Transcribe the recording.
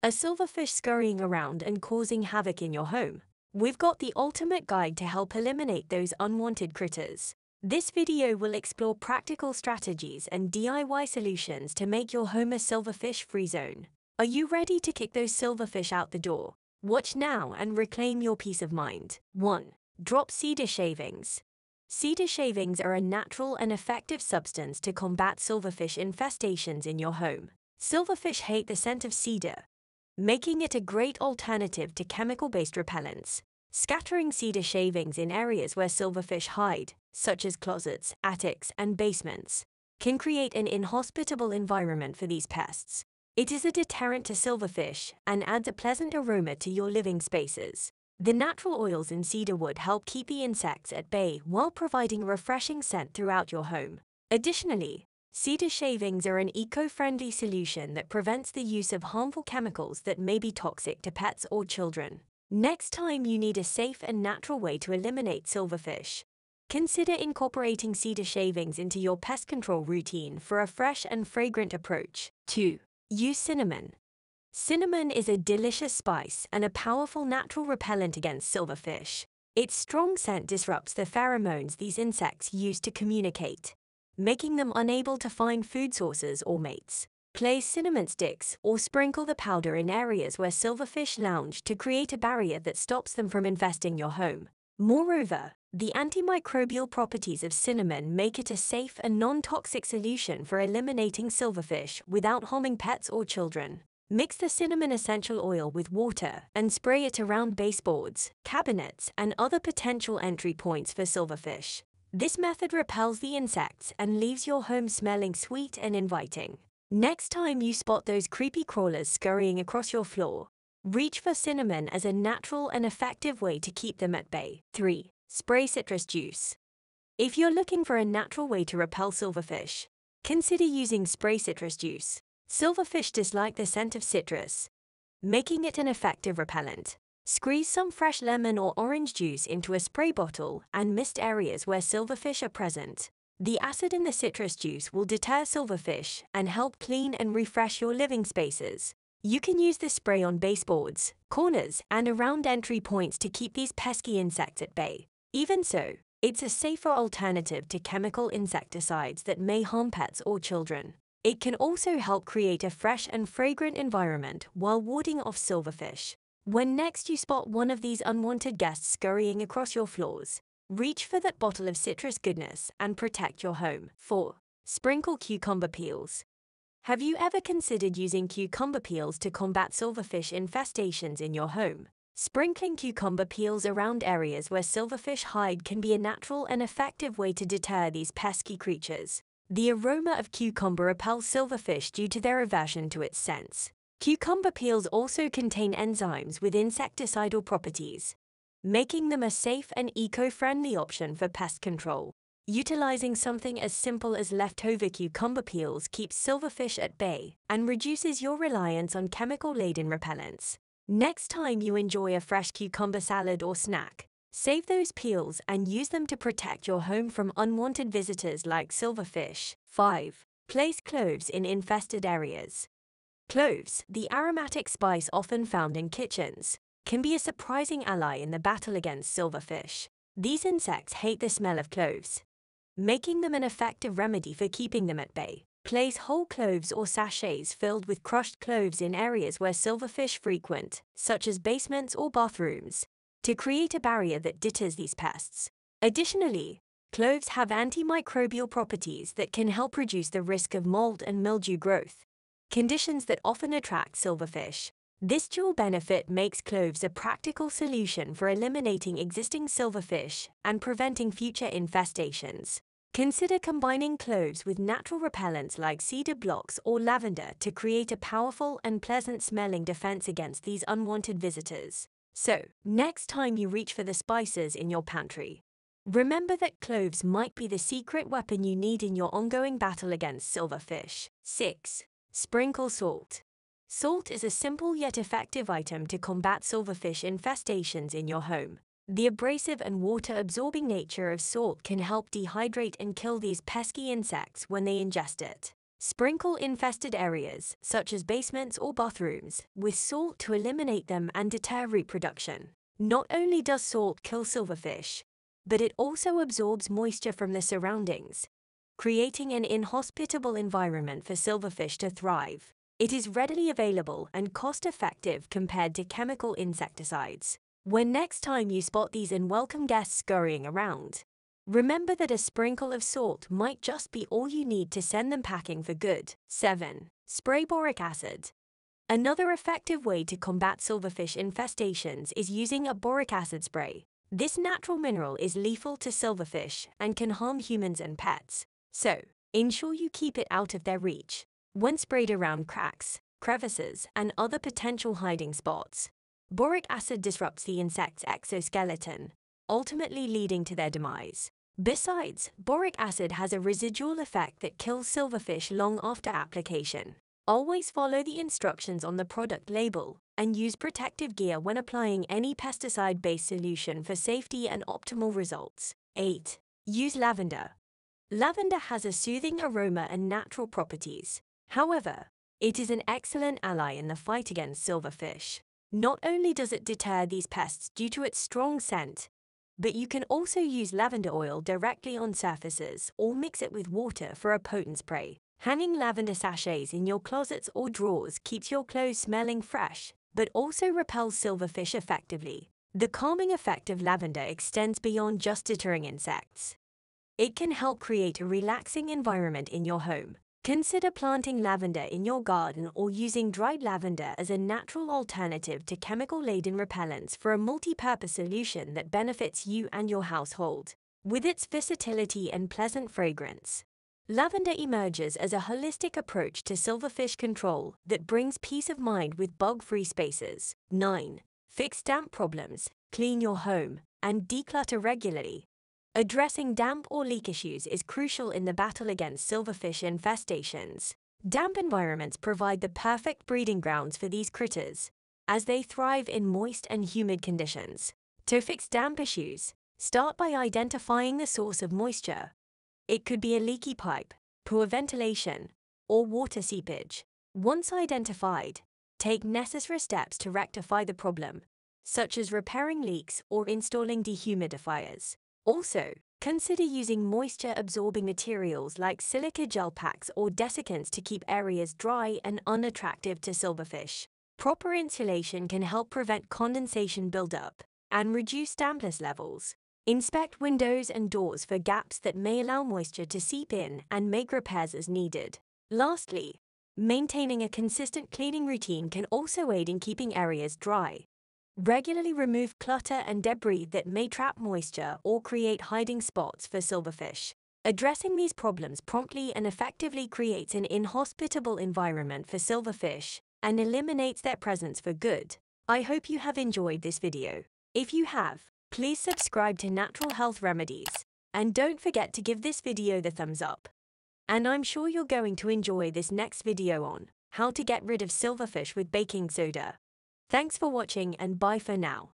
Are silverfish scurrying around and causing havoc in your home? We've got the ultimate guide to help eliminate those unwanted critters. This video will explore practical strategies and DIY solutions to make your home a silverfish-free zone. Are you ready to kick those silverfish out the door? Watch now and reclaim your peace of mind. 1. Drop cedar shavings. Cedar shavings are a natural and effective substance to combat silverfish infestations in your home. Silverfish hate the scent of cedar, making it a great alternative to chemical-based repellents. Scattering cedar shavings in areas where silverfish hide, such as closets, attics, and basements, can create an inhospitable environment for these pests. It is a deterrent to silverfish and adds a pleasant aroma to your living spaces. The natural oils in cedar wood help keep the insects at bay while providing a refreshing scent throughout your home. Additionally, cedar shavings are an eco-friendly solution that prevents the use of harmful chemicals that may be toxic to pets or children. Next time you need a safe and natural way to eliminate silverfish, consider incorporating cedar shavings into your pest control routine for a fresh and fragrant approach. 2. Use cinnamon. Cinnamon is a delicious spice and a powerful natural repellent against silverfish. Its strong scent disrupts the pheromones these insects use to communicate, making them unable to find food sources or mates. Place cinnamon sticks or sprinkle the powder in areas where silverfish lounge to create a barrier that stops them from infesting your home. Moreover, the antimicrobial properties of cinnamon make it a safe and non-toxic solution for eliminating silverfish without harming pets or children. Mix the cinnamon essential oil with water and spray it around baseboards, cabinets, and other potential entry points for silverfish. This method repels the insects and leaves your home smelling sweet and inviting. Next time you spot those creepy crawlers scurrying across your floor, reach for cinnamon as a natural and effective way to keep them at bay. 3. Spray citrus juice. If you're looking for a natural way to repel silverfish, consider using spray citrus juice. Silverfish dislike the scent of citrus, making it an effective repellent. Squeeze some fresh lemon or orange juice into a spray bottle and mist areas where silverfish are present. The acid in the citrus juice will deter silverfish and help clean and refresh your living spaces. You can use this spray on baseboards, corners, and around entry points to keep these pesky insects at bay. Even so, it's a safer alternative to chemical insecticides that may harm pets or children. It can also help create a fresh and fragrant environment while warding off silverfish. When next you spot one of these unwanted guests scurrying across your floors, reach for that bottle of citrus goodness and protect your home. 4. Sprinkle cucumber peels. Have you ever considered using cucumber peels to combat silverfish infestations in your home? Sprinkling cucumber peels around areas where silverfish hide can be a natural and effective way to deter these pesky creatures. The aroma of cucumber repels silverfish due to their aversion to its scents. Cucumber peels also contain enzymes with insecticidal properties, making them a safe and eco-friendly option for pest control. Utilizing something as simple as leftover cucumber peels keeps silverfish at bay and reduces your reliance on chemical-laden repellents. Next time you enjoy a fresh cucumber salad or snack, save those peels and use them to protect your home from unwanted visitors like silverfish. 5. Place cloves in infested areas. Cloves, the aromatic spice often found in kitchens, can be a surprising ally in the battle against silverfish. These insects hate the smell of cloves, making them an effective remedy for keeping them at bay. Place whole cloves or sachets filled with crushed cloves in areas where silverfish frequent, such as basements or bathrooms, to create a barrier that deters these pests. Additionally, cloves have antimicrobial properties that can help reduce the risk of mold and mildew growth, conditions that often attract silverfish. This dual benefit makes cloves a practical solution for eliminating existing silverfish and preventing future infestations. Consider combining cloves with natural repellents like cedar blocks or lavender to create a powerful and pleasant-smelling defense against these unwanted visitors. So, next time you reach for the spices in your pantry, remember that cloves might be the secret weapon you need in your ongoing battle against silverfish. 6. Sprinkle salt. Salt is a simple yet effective item to combat silverfish infestations in your home. The abrasive and water-absorbing nature of salt can help dehydrate and kill these pesky insects when they ingest it. Sprinkle infested areas, such as basements or bathrooms, with salt to eliminate them and deter reproduction. Not only does salt kill silverfish, but it also absorbs moisture from the surroundings, creating an inhospitable environment for silverfish to thrive. It is readily available and cost-effective compared to chemical insecticides. When next time you spot these unwelcome guests scurrying around, remember that a sprinkle of salt might just be all you need to send them packing for good. 7. Spray boric acid. Another effective way to combat silverfish infestations is using a boric acid spray. This natural mineral is lethal to silverfish and can harm humans and pets, so ensure you keep it out of their reach. When sprayed around cracks, crevices, and other potential hiding spots, boric acid disrupts the insect's exoskeleton, ultimately leading to their demise. Besides, boric acid has a residual effect that kills silverfish long after application. Always follow the instructions on the product label and use protective gear when applying any pesticide-based solution for safety and optimal results. 8. Use lavender. Lavender has a soothing aroma and natural properties. However, it is an excellent ally in the fight against silverfish. Not only does it deter these pests due to its strong scent, but you can also use lavender oil directly on surfaces or mix it with water for a potent spray. Hanging lavender sachets in your closets or drawers keeps your clothes smelling fresh, but also repels silverfish effectively. The calming effect of lavender extends beyond just deterring insects. It can help create a relaxing environment in your home. Consider planting lavender in your garden or using dried lavender as a natural alternative to chemical-laden repellents for a multi-purpose solution that benefits you and your household. With its versatility and pleasant fragrance, lavender emerges as a holistic approach to silverfish control that brings peace of mind with bug-free spaces. 9. Fix damp problems, clean your home, and declutter regularly. Addressing damp or leak issues is crucial in the battle against silverfish infestations. Damp environments provide the perfect breeding grounds for these critters, as they thrive in moist and humid conditions. To fix damp issues, start by identifying the source of moisture. It could be a leaky pipe, poor ventilation, or water seepage. Once identified, take necessary steps to rectify the problem, such as repairing leaks or installing dehumidifiers. Also, consider using moisture-absorbing materials like silica gel packs or desiccants to keep areas dry and unattractive to silverfish. Proper insulation can help prevent condensation buildup and reduce dampness levels. Inspect windows and doors for gaps that may allow moisture to seep in and make repairs as needed. Lastly, maintaining a consistent cleaning routine can also aid in keeping areas dry. Regularly remove clutter and debris that may trap moisture or create hiding spots for silverfish. Addressing these problems promptly and effectively creates an inhospitable environment for silverfish and eliminates their presence for good. I hope you have enjoyed this video. If you have, please subscribe to Natural Health Remedies and don't forget to give this video the thumbs up. And I'm sure you're going to enjoy this next video on how to get rid of silverfish with baking soda. Thanks for watching and bye for now.